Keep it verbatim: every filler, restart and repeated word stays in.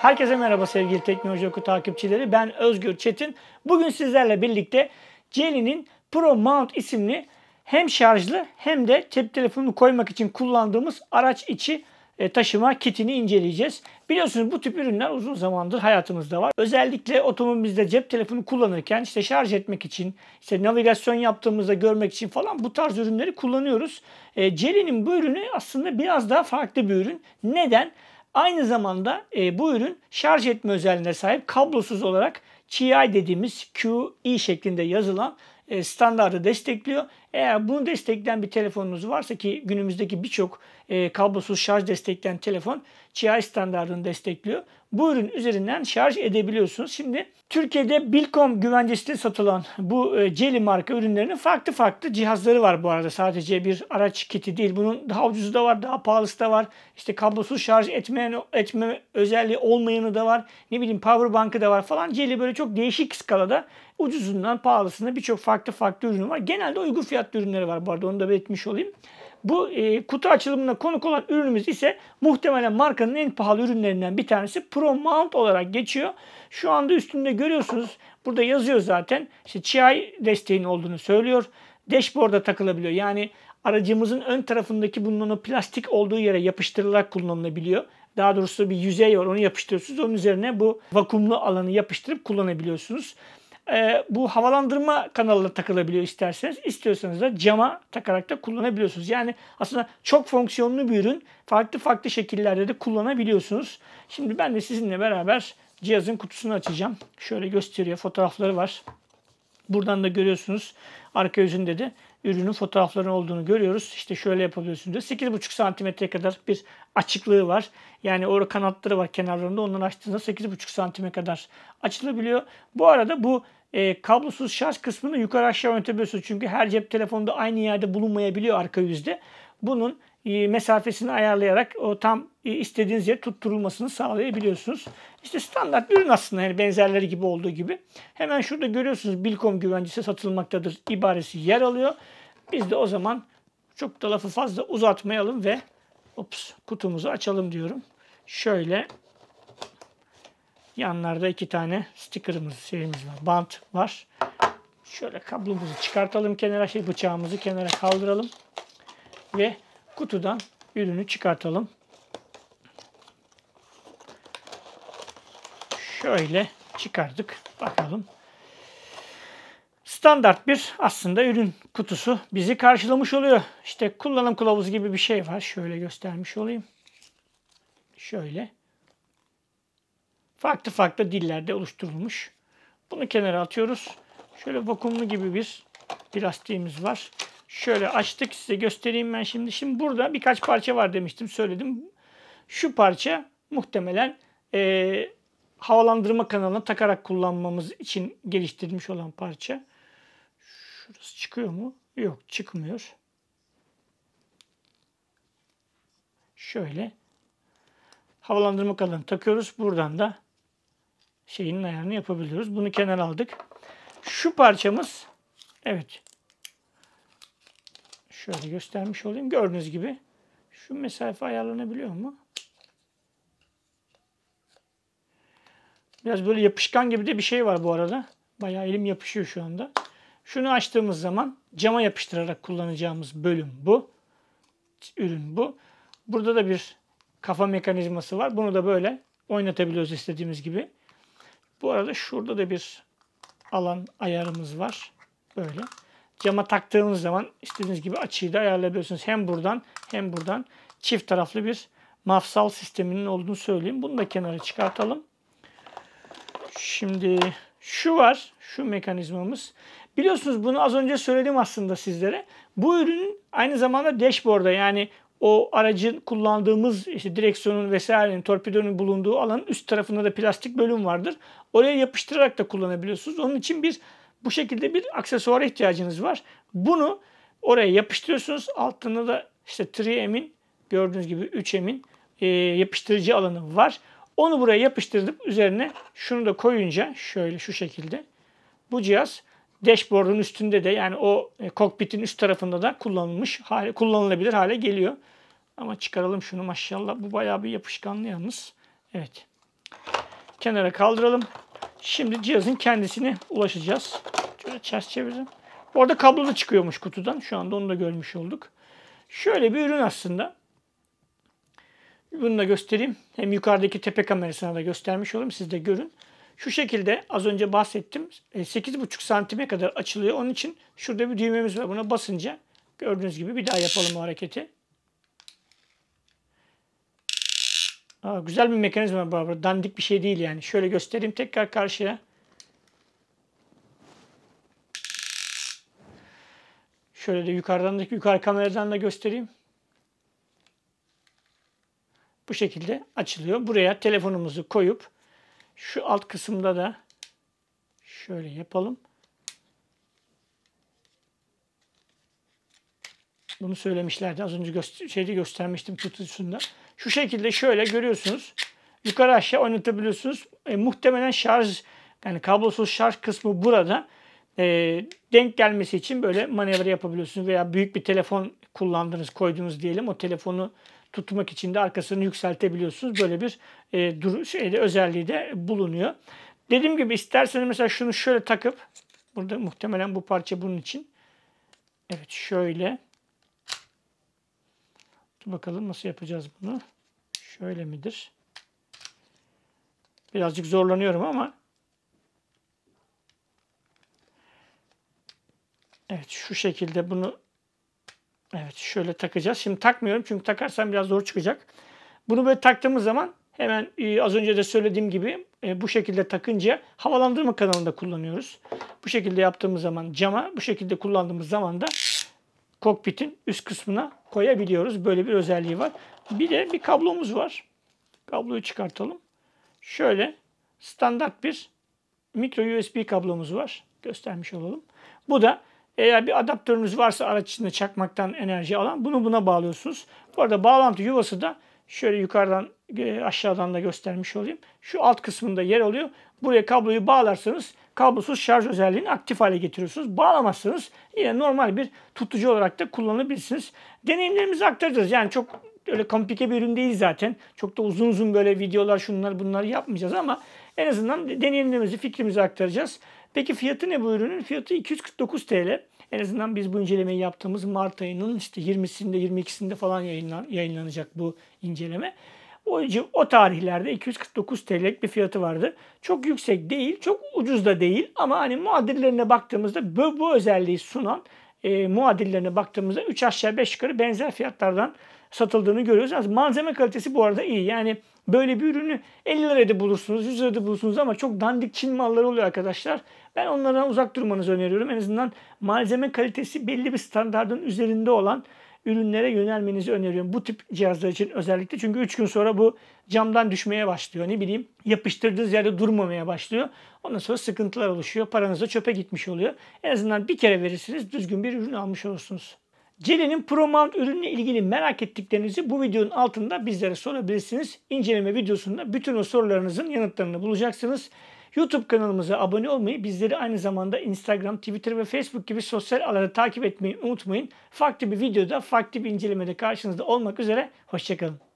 Herkese merhaba sevgili Teknolojioku takipçileri. Ben Özgür Çetin. Bugün sizlerle birlikte Celly'nin Pro Mount isimli hem şarjlı hem de cep telefonunu koymak için kullandığımız araç içi taşıma kitini inceleyeceğiz. Biliyorsunuz bu tip ürünler uzun zamandır hayatımızda var. Özellikle otomobilimizde cep telefonu kullanırken işte şarj etmek için, işte navigasyon yaptığımızda görmek için falan bu tarz ürünleri kullanıyoruz. E, Celly'nin bu ürünü aslında biraz daha farklı bir ürün. Neden? Aynı zamanda e, bu ürün şarj etme özelliğine sahip, kablosuz olarak Qi dediğimiz Qi şeklinde yazılan e, standartı destekliyor. Eğer bunu destekleyen bir telefonunuz varsa ki günümüzdeki birçok e, kablosuz şarj destekleyen telefon Qi standartını destekliyor. Bu ürün üzerinden şarj edebiliyorsunuz. Şimdi Türkiye'de Bilkom güvencesinde satılan bu e, Celly marka ürünlerinin farklı farklı cihazları var bu arada. Sadece bir araç kiti değil. Bunun daha ucuzu da var, daha pahalısı da var. İşte kablosuz şarj etmeyen, etme özelliği olmayanı da var. Ne bileyim power bankı da var falan. Celly böyle çok değişik skalada ucuzundan pahalısına birçok farklı farklı ürünü var. Genelde uygun fiyat ürünleri var bu arada, onu da belirtmiş olayım. Bu e, kutu açılımına konuk olan ürünümüz ise muhtemelen markanın en pahalı ürünlerinden bir tanesi. Pro Mount olarak geçiyor. Şu anda üstünde görüyorsunuz. Burada yazıyor zaten. İşte Qi desteğinin olduğunu söylüyor. Dashboard'a takılabiliyor. Yani aracımızın ön tarafındaki bulunan o plastik olduğu yere yapıştırılarak kullanılabiliyor. Daha doğrusu bir yüzey var. Onu yapıştırıyorsunuz. Onun üzerine bu vakumlu alanı yapıştırıp kullanabiliyorsunuz. Ee, bu havalandırma kanalına takılabiliyor isterseniz. İstiyorsanız da cama takarak da kullanabiliyorsunuz. Yani aslında çok fonksiyonlu bir ürün. Farklı farklı şekillerde de kullanabiliyorsunuz. Şimdi ben de sizinle beraber cihazın kutusunu açacağım. Şöyle gösteriyor. Fotoğrafları var. Buradan da görüyorsunuz. Arka yüzünde de ürünün fotoğrafları olduğunu görüyoruz. İşte şöyle yapabiliyorsunuz. sekiz buçuk santimetreye kadar bir açıklığı var. Yani orada kanatları var kenarlarında. Ondan açtığınızda sekiz buçuk santime kadar açılabiliyor. Bu arada bu E, kablosuz şarj kısmını yukarı aşağı yönetebiliyorsunuz. Çünkü her cep telefonda aynı yerde bulunmayabiliyor arka yüzde. Bunun e, mesafesini ayarlayarak o tam e, istediğiniz yere tutturulmasını sağlayabiliyorsunuz. İşte standart ürün aslında, yani benzerleri gibi olduğu gibi. Hemen şurada görüyorsunuz Bilkom güvencesi satılmaktadır ibaresi yer alıyor. Biz de o zaman çok da lafı fazla uzatmayalım ve ops, kutumuzu açalım diyorum. Şöyle yanlarda iki tane sticker'ımız, şeyimiz var, bant var. Şöyle kablomuzu çıkartalım kenara, şey bıçağımızı kenara kaldıralım ve kutudan ürünü çıkartalım. Şöyle çıkardık, bakalım. Standart bir aslında ürün kutusu bizi karşılamış oluyor. İşte kullanım kılavuzu gibi bir şey var. Şöyle göstermiş olayım. Şöyle. Farklı farklı dillerde oluşturulmuş. Bunu kenara atıyoruz. Şöyle vakumlu gibi bir plastiğimiz var. Şöyle açtık, size göstereyim ben şimdi. Şimdi burada birkaç parça var demiştim, söyledim. Şu parça muhtemelen e, havalandırma kanalına takarak kullanmamız için geliştirilmiş olan parça. Şurası çıkıyor mu? Yok, çıkmıyor. Şöyle havalandırma kanalını takıyoruz. Buradan da şeyin ayarını yapabiliyoruz. Bunu kenara aldık. Şu parçamız, evet, şöyle göstermiş olayım. Gördüğünüz gibi şu mesafe ayarlanabiliyor mu? Biraz böyle yapışkan gibi de bir şey var bu arada. Bayağı elim yapışıyor şu anda. Şunu açtığımız zaman cama yapıştırarak kullanacağımız bölüm bu. Ürün bu. Burada da bir kafa mekanizması var. Bunu da böyle oynatabiliyoruz istediğimiz gibi. Bu arada şurada da bir alan ayarımız var. Böyle. Cama taktığınız zaman istediğiniz gibi açıyı da ayarlayabiliyorsunuz. Hem buradan hem buradan çift taraflı bir mafsal sisteminin olduğunu söyleyeyim. Bunu da kenara çıkartalım. Şimdi şu var. Şu mekanizmamız. Biliyorsunuz bunu az önce söyledim aslında sizlere. Bu ürünün aynı zamanda dashboard'a, yani o aracın kullandığımız işte direksiyonun vesairenin, torpidonun bulunduğu alanın üst tarafında da plastik bölüm vardır. Oraya yapıştırarak da kullanabiliyorsunuz. Onun için bir bu şekilde bir aksesuara ihtiyacınız var. Bunu oraya yapıştırıyorsunuz. Altında da işte üç M'in gördüğünüz gibi üç M'in e, yapıştırıcı alanı var. Onu buraya yapıştırıp üzerine şunu da koyunca şöyle şu şekilde bu cihaz dashboard'un üstünde de, yani o e, kokpitin üst tarafında da kullanılmış hale, kullanılabilir hale geliyor. Ama çıkaralım şunu, maşallah. Bu bayağı bir yapışkanlı yalnız. Evet. kenara kaldıralım. Şimdi cihazın kendisine ulaşacağız. Şöyle ters çevirelim. Bu arada kablo da çıkıyormuş kutudan. Şu anda onu da görmüş olduk. Şöyle bir ürün aslında. Bunu da göstereyim. Hem yukarıdaki tepe kamerasına da göstermiş olayım. Siz de görün. Şu şekilde az önce bahsettim. sekiz buçuk santime kadar açılıyor. Onun için şurada bir düğmemiz var. Buna basınca gördüğünüz gibi bir daha yapalım o hareketi. Aa, güzel bir mekanizma bu. Dandik bir şey değil yani. Şöyle göstereyim tekrar karşıya. Şöyle de yukarıdan da yukarı kameradan da göstereyim. Bu şekilde açılıyor. Buraya telefonumuzu koyup şu alt kısımda da şöyle yapalım. Bunu söylemişlerdi. Az önce göster şeyde göstermiştim kutusunda. Şu şekilde şöyle görüyorsunuz. Yukarı aşağı oynatabiliyorsunuz. E, muhtemelen şarj, yani kablosuz şarj kısmı burada. E, denk gelmesi için böyle manevra yapabiliyorsunuz. Veya büyük bir telefon kullandınız, koydunuz diyelim. O telefonu tutmak için de arkasını yükseltebiliyorsunuz. Böyle bir e, dur şeyde, özelliği de bulunuyor. Dediğim gibi isterseniz mesela şunu şöyle takıp, burada muhtemelen bu parça bunun için. Evet şöyle. Dur bakalım nasıl yapacağız bunu. Şöyle midir? Birazcık zorlanıyorum ama. Evet şu şekilde bunu. Evet şöyle takacağız. Şimdi takmıyorum çünkü takarsam biraz zor çıkacak. Bunu böyle taktığımız zaman hemen e, az önce de söylediğim gibi e, bu şekilde takınca havalandırma kanalında kullanıyoruz. Bu şekilde yaptığımız zaman cama, bu şekilde kullandığımız zaman da kokpitin üst kısmına koyabiliyoruz. Böyle bir özelliği var. Bir de bir kablomuz var. Kabloyu çıkartalım. Şöyle standart bir micro U S B kablomuz var. Göstermiş olalım. Bu da eğer bir adaptörünüz varsa araç içinde çakmaktan enerji alan, bunu buna bağlıyorsunuz. Bu arada bağlantı yuvası da şöyle yukarıdan aşağıdan da göstermiş olayım. Şu alt kısmında yer alıyor. Buraya kabloyu bağlarsanız kablosuz şarj özelliğini aktif hale getiriyorsunuz. Bağlamazsanız yine normal bir tutucu olarak da kullanabilirsiniz. Deneyimlerimizi aktaracağız. Yani çok öyle komplike bir ürün değil zaten. Çok da uzun uzun böyle videolar şunlar bunları yapmayacağız ama en azından deneyimlerimizi, fikrimizi aktaracağız. Peki fiyatı ne bu ürünün? Fiyatı iki yüz kırk dokuz TL. En azından biz bu incelemeyi yaptığımız Mart ayının işte yirmisinde yirmi ikisinde falan yayınlan, yayınlanacak bu inceleme. O, o tarihlerde iki yüz kırk dokuz TL'lik bir fiyatı vardı. Çok yüksek değil, çok ucuz da değil ama hani muadillerine baktığımızda bu, bu özelliği sunan e, muadillerine baktığımızda üç aşağı beş yukarı benzer fiyatlardan satıldığını görüyoruz. Yani malzeme kalitesi bu arada iyi. Yani böyle bir ürünü elli lirada bulursunuz, yüz lirada bulursunuz ama çok dandik Çin malları oluyor arkadaşlar. Ben onlardan uzak durmanızı öneriyorum. En azından malzeme kalitesi belli bir standardın üzerinde olan ürünlere yönelmenizi öneriyorum. Bu tip cihazlar için özellikle. Çünkü üç gün sonra bu camdan düşmeye başlıyor. Ne bileyim yapıştırdığınız yerde durmamaya başlıyor. Ondan sonra sıkıntılar oluşuyor. Paranız da çöpe gitmiş oluyor. En azından bir kere verirsiniz, düzgün bir ürün almış olursunuz. Celly'nin Pro Mount ürünüyle ilgili merak ettiklerinizi bu videonun altında bizlere sorabilirsiniz. İnceleme videosunda bütün o sorularınızın yanıtlarını bulacaksınız. YouTube kanalımıza abone olmayı, bizleri aynı zamanda Instagram, Twitter ve Facebook gibi sosyal ağları takip etmeyi unutmayın. Farklı bir videoda, farklı bir incelemede karşınızda olmak üzere. Hoşçakalın.